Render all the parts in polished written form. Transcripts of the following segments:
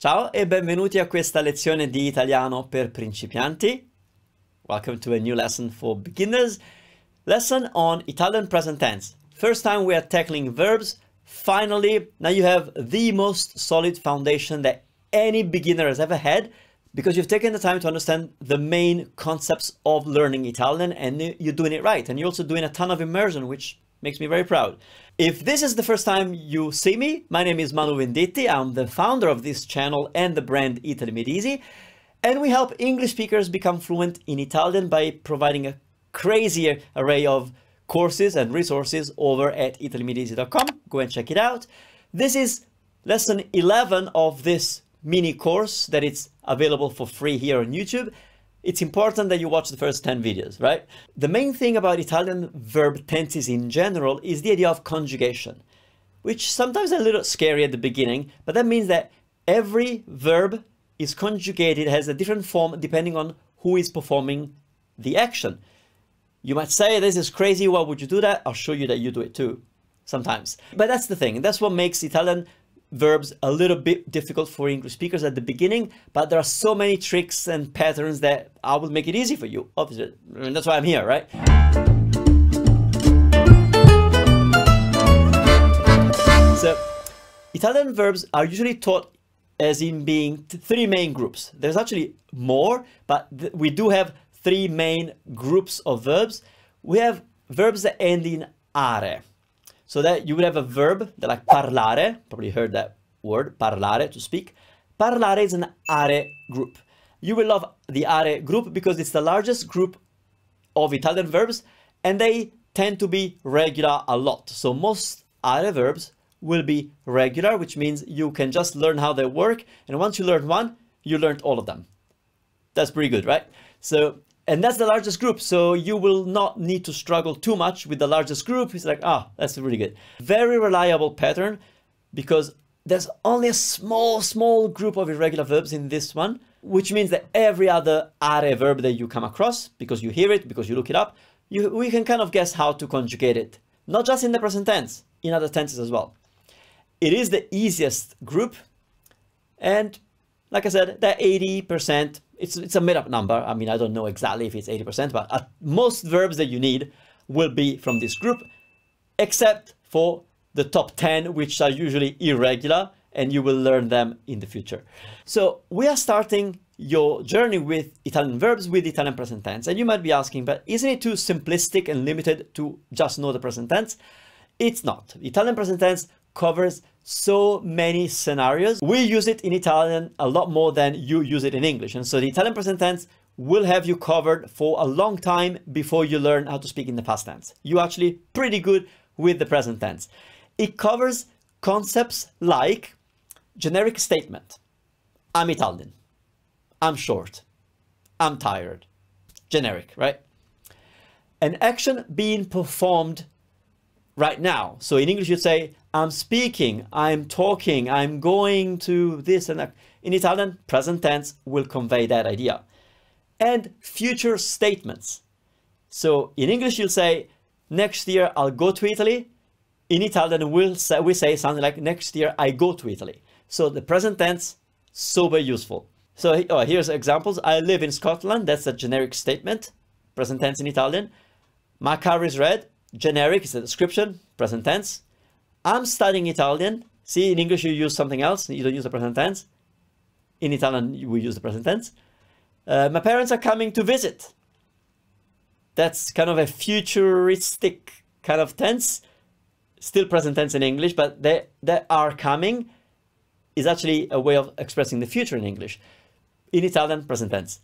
Ciao e benvenuti a questa lezione di italiano per principianti. Welcome to a new lesson for beginners. Lesson on Italian present tense. First time we are tackling verbs. Finally, now you have the most solid foundation that any beginner has ever had because you've taken the time to understand the main concepts of learning Italian and you're doing it right. And you're also doing a ton of immersion, which makes me very proud. If this is the first time you see me, my name is Manu Venditti. I'm the founder of this channel and the brand Italy Made Easy. And we help English speakers become fluent in Italian by providing a crazy array of courses and resources over at italymadeeasy.com. Go and check it out. This is lesson 11 of this mini course that it's available for free here on YouTube. It's important that you watch the first 10 videos, right? The main thing about Italian verb tenses in general is the idea of conjugation, which sometimes is a little scary at the beginning, but that means that every verb is conjugated, has a different form depending on who is performing the action. You might say, this is crazy, why would you do that? I'll show you that you do it too, sometimes. But that's the thing, that's what makes Italian verbs a little bit difficult for English speakers at the beginning, but there are so many tricks and patterns that I will make it easy for you, obviously. I mean, that's why I'm here, right? So, Italian verbs are usually taught as in being three main groups. There's actually more, but we do have three main groups of verbs. We have verbs that end in are. So that you would have a verb that like parlare, probably heard that word, parlare, to speak. Parlare is an are group. You will love the are group because it's the largest group of Italian verbs and they tend to be regular a lot. So most are verbs will be regular, which means you can just learn how they work. And once you learn one, you learned all of them. That's pretty good, right? So, and that's the largest group, so you will not need to struggle too much with the largest group. It's like, ah, that's really good. Very reliable pattern because there's only a small group of irregular verbs in this one, which means that every other are verb that you come across, because you hear it, because you look it up, we can kind of guess how to conjugate it. Not just in the present tense, in other tenses as well. It is the easiest group. And like I said, that 80%, it's a made-up number. I mean, I don't know exactly if it's 80%, but most verbs that you need will be from this group, except for the top 10, which are usually irregular, and you will learn them in the future. So we are starting your journey with Italian verbs with Italian present tense. And you might be asking, but isn't it too simplistic and limited to just know the present tense? It's not. Italian present tense covers so many scenarios. We use it in Italian a lot more than you use it in English. And so the Italian present tense will have you covered for a long time before you learn how to speak in the past tense. You're actually pretty good with the present tense. It covers concepts like generic statement. I'm Italian. I'm short. I'm tired. Generic, right? An action being performed right now. So in English, you'd say, I'm speaking, I'm talking, I'm going to this and that. In Italian, present tense will convey that idea. And future statements. So in English, you'll say, next year, I'll go to Italy. In Italian, we say something like, next year, I go to Italy. So the present tense, super useful. So here's examples. I live in Scotland. That's a generic statement, present tense in Italian. My car is red, generic, it's a description, present tense. I'm studying Italian. See, in English, you use something else. You don't use the present tense. In Italian, we use the present tense. My parents are coming to visit. That's kind of a futuristic kind of tense. Still present tense in English, but they are coming is actually a way of expressing the future in English. In Italian, present tense.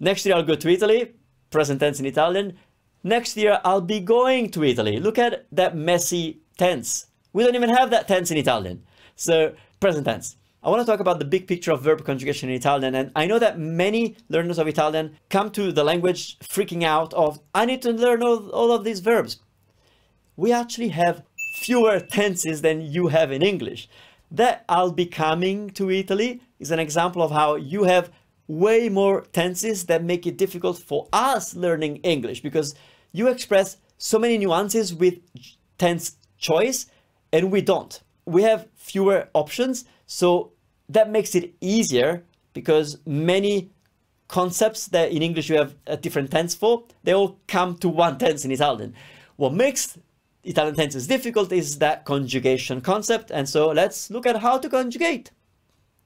Next year, I'll go to Italy. Present tense in Italian. Next year, I'll be going to Italy. Look at that messy tense. We don't even have that tense in Italian. So, present tense. I want to talk about the big picture of verb conjugation in Italian. And I know that many learners of Italian come to the language freaking out of, I need to learn all of these verbs. We actually have fewer tenses than you have in English. That I'll be coming to Italy is an example of how you have way more tenses that make it difficult for us learning English because you express so many nuances with tense choice and we don't. We have fewer options, so that makes it easier because many concepts that in English we have a different tense for, they all come to one tense in Italian. What makes Italian tenses difficult is that conjugation concept, and so let's look at how to conjugate.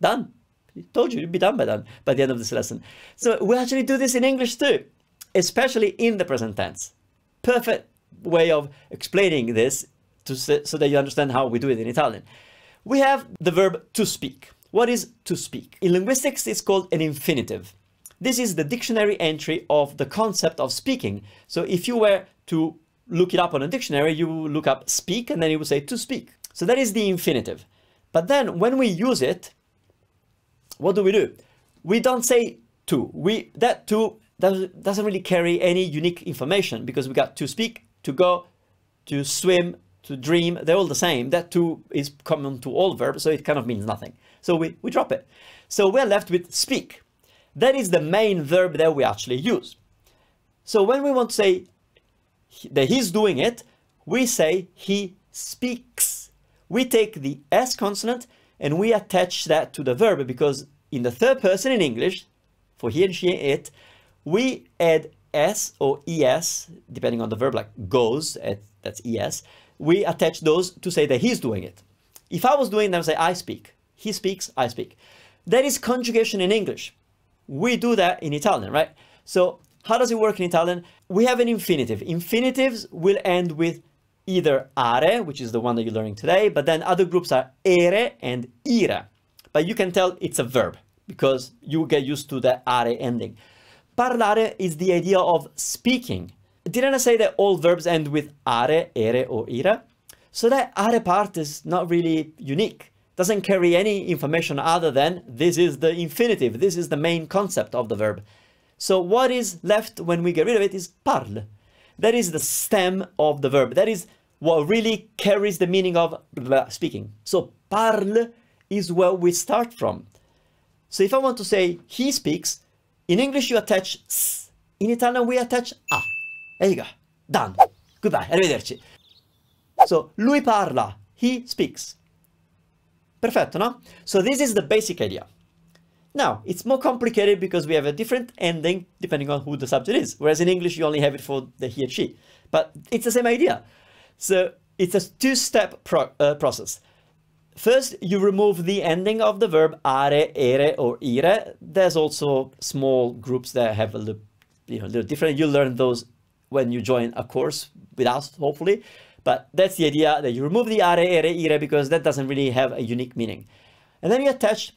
Done. I told you, you'd be done by then, by the end of this lesson. So we actually do this in English too, especially in the present tense. Perfect way of explaining this so that you understand how we do it in Italian. We have the verb to speak. What is to speak? In linguistics, it's called an infinitive. This is the dictionary entry of the concept of speaking. So if you were to look it up on a dictionary, you look up speak and then it would say to speak. So that is the infinitive. But then when we use it, what do? We don't say to. That to doesn't really carry any unique information because we got to speak, to go, to swim, to dream. They're all the same. That to is common to all verbs, so it kind of means nothing. So we drop it. So we're left with speak. That is the main verb that we actually use. So when we want to say that he's doing it, we say he speaks. We take the S consonant and we attach that to the verb because in the third person in English, for he and she and it, we add S or ES, depending on the verb, like goes, that's ES. We attach those to say that he's doing it. If I was doing them, say I speak. He speaks, I speak. That is conjugation in English. We do that in Italian, right? So how does it work in Italian? We have an infinitive. Infinitives will end with either are, which is the one that you're learning today, but then other groups are ere and ira. But you can tell it's a verb because you get used to the are ending. Parlare is the idea of speaking. Didn't I say that all verbs end with are, ere, or ira? So that are part is not really unique. Doesn't carry any information other than this is the infinitive. This is the main concept of the verb. So what is left when we get rid of it is parle. That is the stem of the verb. That is what really carries the meaning of speaking. So parle is where we start from. So if I want to say he speaks, in English you attach s. In Italian we attach a. There you go. Done. Goodbye. Arrivederci. So lui parla. He speaks. Perfetto, no? So this is the basic idea. Now, it's more complicated because we have a different ending depending on who the subject is, whereas in English you only have it for the he and she, but it's the same idea. So it's a two-step process. First, you remove the ending of the verb are, ere, or ire. There's also small groups that have a little, little different. You'll learn those when you join a course with us, hopefully, but that's the idea, that you remove the are, ere, ire because that doesn't really have a unique meaning. And then you attach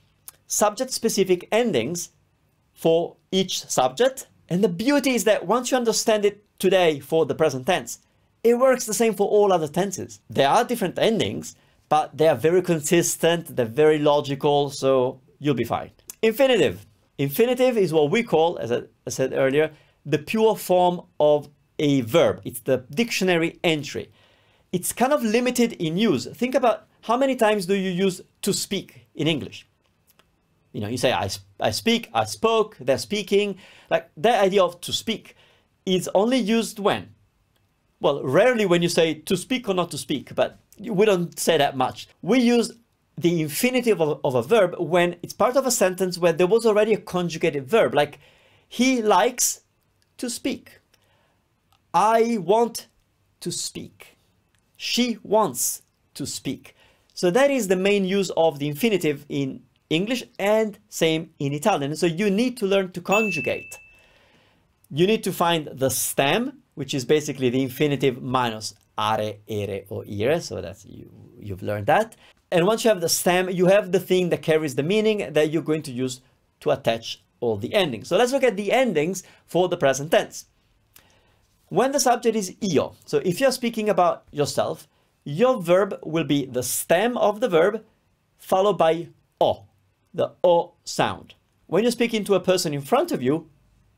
subject-specific endings for each subject. And the beauty is that once you understand it today for the present tense, it works the same for all other tenses. There are different endings, but they are very consistent, they're very logical, so you'll be fine. Infinitive. Infinitive is what we call, as I said earlier, the pure form of a verb. It's the dictionary entry. It's kind of limited in use. Think about how many times do you use to speak in English? You know, you say, I speak, I spoke, they're speaking. Like that idea of to speak is only used when? Well, rarely when you say to speak or not to speak, but we don't say that much. We use the infinitive of a verb when it's part of a sentence where there was already a conjugated verb, like he likes to speak. I want to speak. She wants to speak. So that is the main use of the infinitive in English and same in Italian. So you need to learn to conjugate. You need to find the stem, which is basically the infinitive minus are, ere, or ire. So that's you've learned that. And once you have the stem, you have the thing that carries the meaning that you're going to use to attach all the endings. So let's look at the endings for the present tense. When the subject is io, so if you're speaking about yourself, your verb will be the stem of the verb followed by o. The O sound. When you're speaking to a person in front of you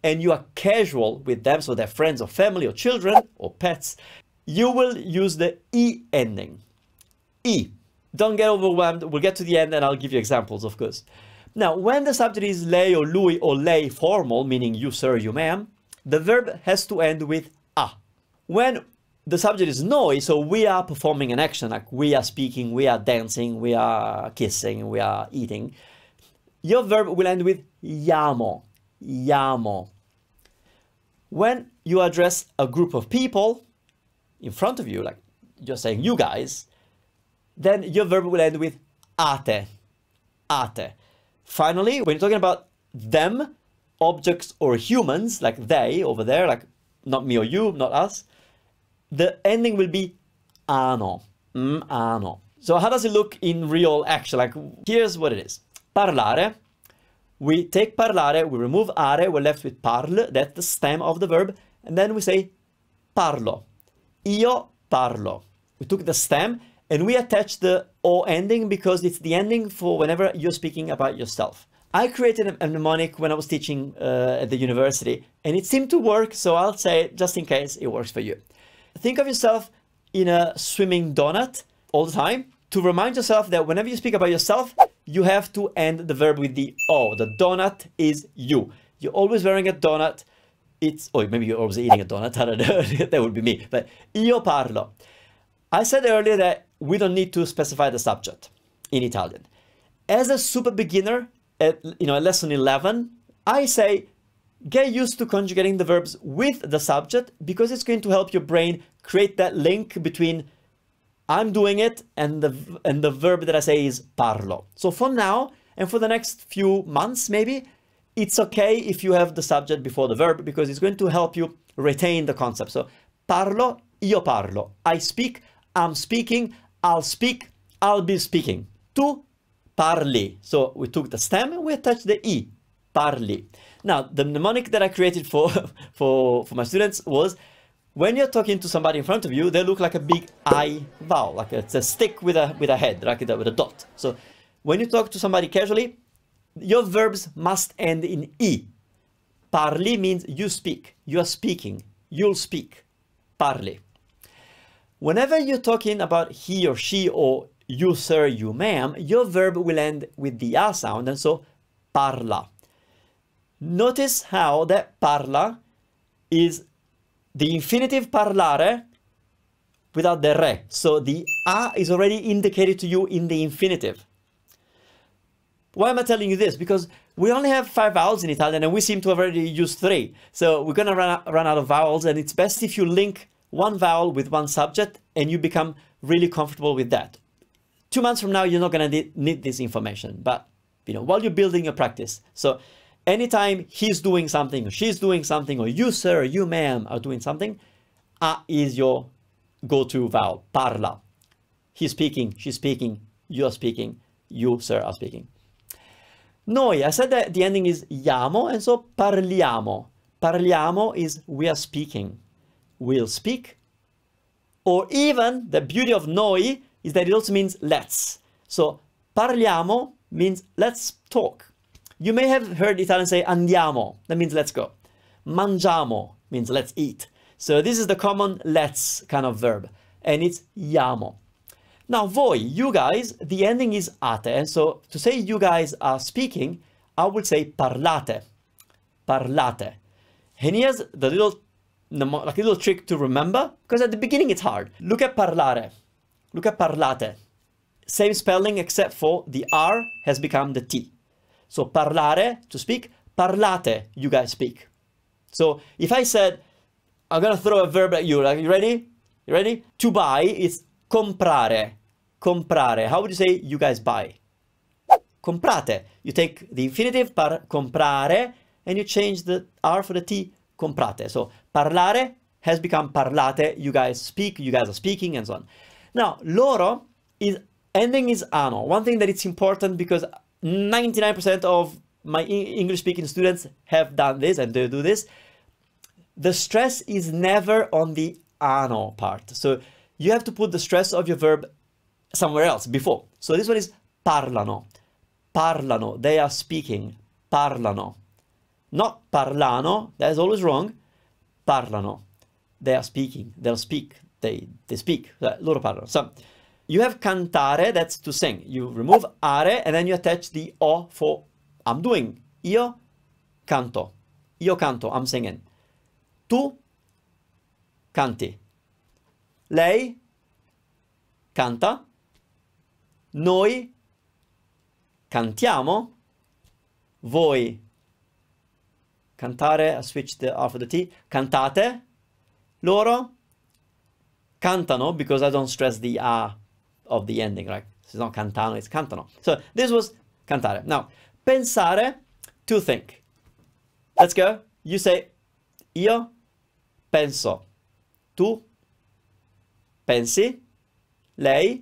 and you are casual with them, so they're friends or family or children or pets, you will use the E ending. E. Don't get overwhelmed. We'll get to the end and I'll give you examples, of course. Now, when the subject is lei or lui or lei formal, meaning you, sir, you, ma'am, the verb has to end with A. When the subject is noi, so we are performing an action, like we are speaking, we are dancing, we are kissing, we are eating. your verb will end with iamo, iamo. When you address a group of people in front of you, like you're saying you guys, then your verb will end with ate, ate. Finally, when you're talking about them, objects or humans, like they over there, like not me or you, not us, the ending will be ano, ano. So how does it look in real action? Like, here's what it is. Parlare. We take parlare, we remove are, we're left with parl, that's the stem of the verb, and then we say parlo. Io parlo. We took the stem and we attach the o ending because it's the ending for whenever you're speaking about yourself. I created a mnemonic when I was teaching at the university, and it seemed to work, so I'll say it just in case it works for you. Think of yourself in a swimming donut all the time to remind yourself that whenever you speak about yourself, you have to end the verb with the O. The donut is you. You're always wearing a donut. It's, or maybe you're always eating a donut. I don't know. That would be me. But io parlo. I said earlier that we don't need to specify the subject in Italian. As a super beginner at, you know, lesson 11, I say get used to conjugating the verbs with the subject because it's going to help your brain create that link between I'm doing it, and the verb that I say is parlo. So for now, and for the next few months maybe, it's okay if you have the subject before the verb because it's going to help you retain the concept. So parlo, io parlo. I speak, I'm speaking, I'll speak, I'll be speaking. Tu parli. So we took the stem and we attached the I, parli. Now, the mnemonic that I created for my students was, when you're talking to somebody in front of you, they look like a big I vowel, like it's a stick with a head, like with a dot. So when you talk to somebody casually, your verbs must end in I. Parli means you speak, you are speaking, you'll speak. Parli. Whenever you're talking about he or she or you sir, you ma'am, your verb will end with the A sound, and so parla. Notice how that parla is the infinitive parlare without the re. So the A is already indicated to you in the infinitive. Why am I telling you this? Because we only have 5 vowels in Italian and we seem to have already used 3. So we're going to run out of vowels, and it's best if you link one vowel with one subject and you become really comfortable with that. 2 months from now, you're not going to need this information, but you know, while you're building your practice. So anytime he's doing something, or she's doing something, or you sir, or you ma'am are doing something, A is your go-to vowel, parla. He's speaking, she's speaking, you're speaking, you sir are speaking. Noi, I said that the ending is iamo, and so parliamo. Parliamo is we are speaking, we'll speak. Or even, the beauty of noi is that it also means let's. So parliamo means let's talk. You may have heard Italian say andiamo, that means let's go. Mangiamo means let's eat. So this is the common let's kind of verb, and it's iamo. Now voi, you guys, the ending is ate, and so to say you guys are speaking, I would say parlate, parlate. And here's the little trick to remember, because at the beginning it's hard. Look at parlare, look at parlate. Same spelling except for the R has become the T. So parlare, to speak, parlate, you guys speak. So if I said, I'm going to throw a verb at you, like, you ready? You ready? To buy is comprare, comprare. How would you say you guys buy? Comprate. You take the infinitive, comprare, and you change the R for the T, comprate. So parlare has become parlate, you guys speak, you guys are speaking, and so on. Now, loro is ending is ano. One thing that it's important because 99% of my English-speaking students have done this and they do this. The stress is never on the ano part. So you have to put the stress of your verb somewhere else before. So this one is parlano. Parlano. They are speaking. Parlano. Not parlano. That is always wrong. Parlano. They are speaking. They'll speak. They speak. Loro parlano. So you have cantare, that's to sing. You remove are and then you attach the o for I'm doing. Io canto, I'm singing. Tu canti. Lei canta. Noi cantiamo. voi cantare, I switched the R for the T, cantate, loro cantano, because I don't stress the A of the ending, right? It's not cantano, it's cantano. So this was cantare. Now, pensare, to think. Let's go. You say, io penso, tu pensi, lei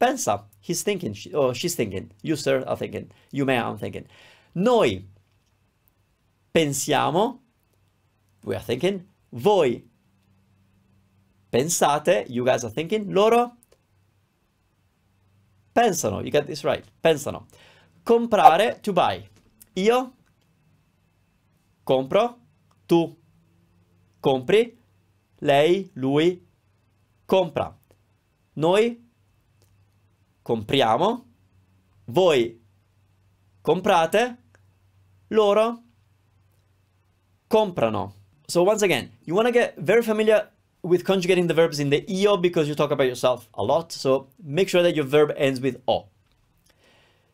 pensa. He's thinking, she, or she's thinking. You, sir, are thinking. You, ma'am, I'm thinking. Noi pensiamo, we are thinking. Voi pensate, you guys are thinking. Loro pensano, you got this right, pensano. Comprare, to buy. Io compro, tu compri, lei, lui compra. Noi compriamo, voi comprate, loro comprano. So once again, you want to get very familiar with conjugating the verbs in the io because you talk about yourself a lot. So make sure that your verb ends with o.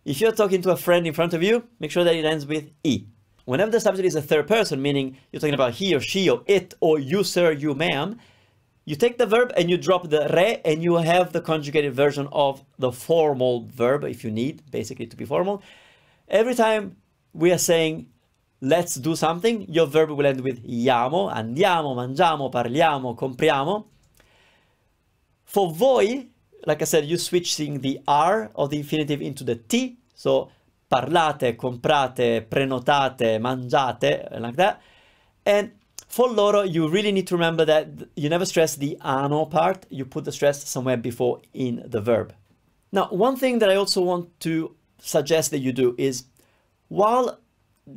If you're talking to a friend in front of you, make sure that it ends with e. Whenever the subject is a third person, meaning you're talking about he or she or it or you, sir, you, ma'am, you take the verb and you drop the re and you have the conjugated version of the formal verb if you need, basically to be formal. Every time we are saying, let's do something, your verb will end with iamo, andiamo, mangiamo, parliamo, compriamo. For voi, like I said, you switching the R of the infinitive into the T. So parlate, comprate, prenotate, mangiate, like that. And for loro, you really need to remember that you never stress the ano part. You put the stress somewhere before in the verb. Now, one thing that I also want to suggest that you do is, while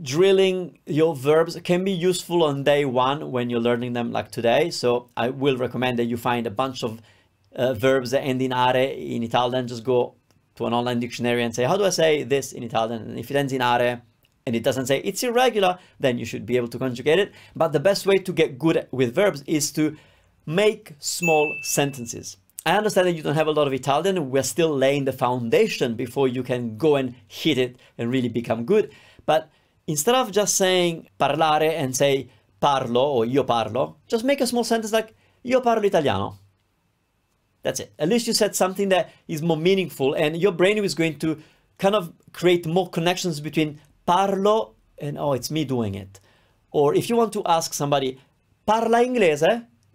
drilling your verbs can be useful on day one when you're learning them like today. So I will recommend that you find a bunch of verbs that end in are in Italian. Just go to an online dictionary and say, how do I say this in Italian? And if it ends in are, and it doesn't say it's irregular, then you should be able to conjugate it. But the best way to get good with verbs is to make small sentences. I understand that you don't have a lot of Italian. We're still laying the foundation before you can go and hit it and really become good. But instead of just saying parlare and say parlo or io parlo, just make a small sentence like io parlo italiano. That's it. At least you said something that is more meaningful and your brain is going to kind of create more connections between parlo and oh, it's me doing it. Or if you want to ask somebody, parla inglese,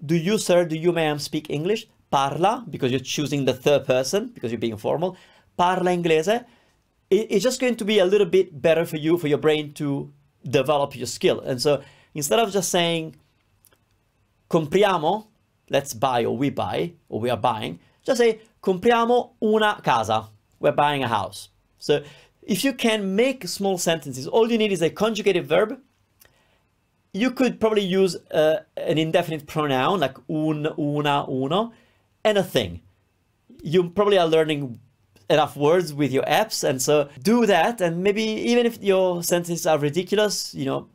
do you, sir, do you, ma'am, speak English? Parla, because you're choosing the third person, because you're being formal. Parla inglese. It's just going to be a little bit better for you, for your brain to develop your skill. And so instead of just saying compriamo, let's buy or we buy or we are buying, just say compriamo una casa, we're buying a house. So if you can make small sentences, all you need is a conjugated verb. You could probably use an indefinite pronoun like un, una, uno, and a thing. You probably are learning enough words with your apps, and so do that. And maybe even if your sentences are ridiculous, you know,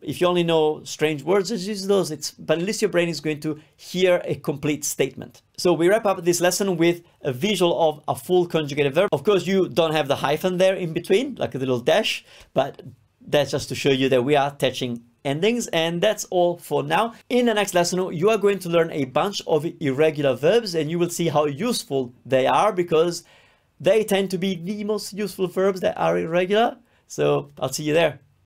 if you only know strange words, just use those. But at least your brain is going to hear a complete statement. So we wrap up this lesson with a visual of a full conjugated verb. Of course, you don't have the hyphen there in between, like a little dash, but that's just to show you that we are attaching endings. And that's all for now. In the next lesson, you are going to learn a bunch of irregular verbs, and you will see how useful they are, because they tend to be the most useful verbs that are irregular. So I'll see you there.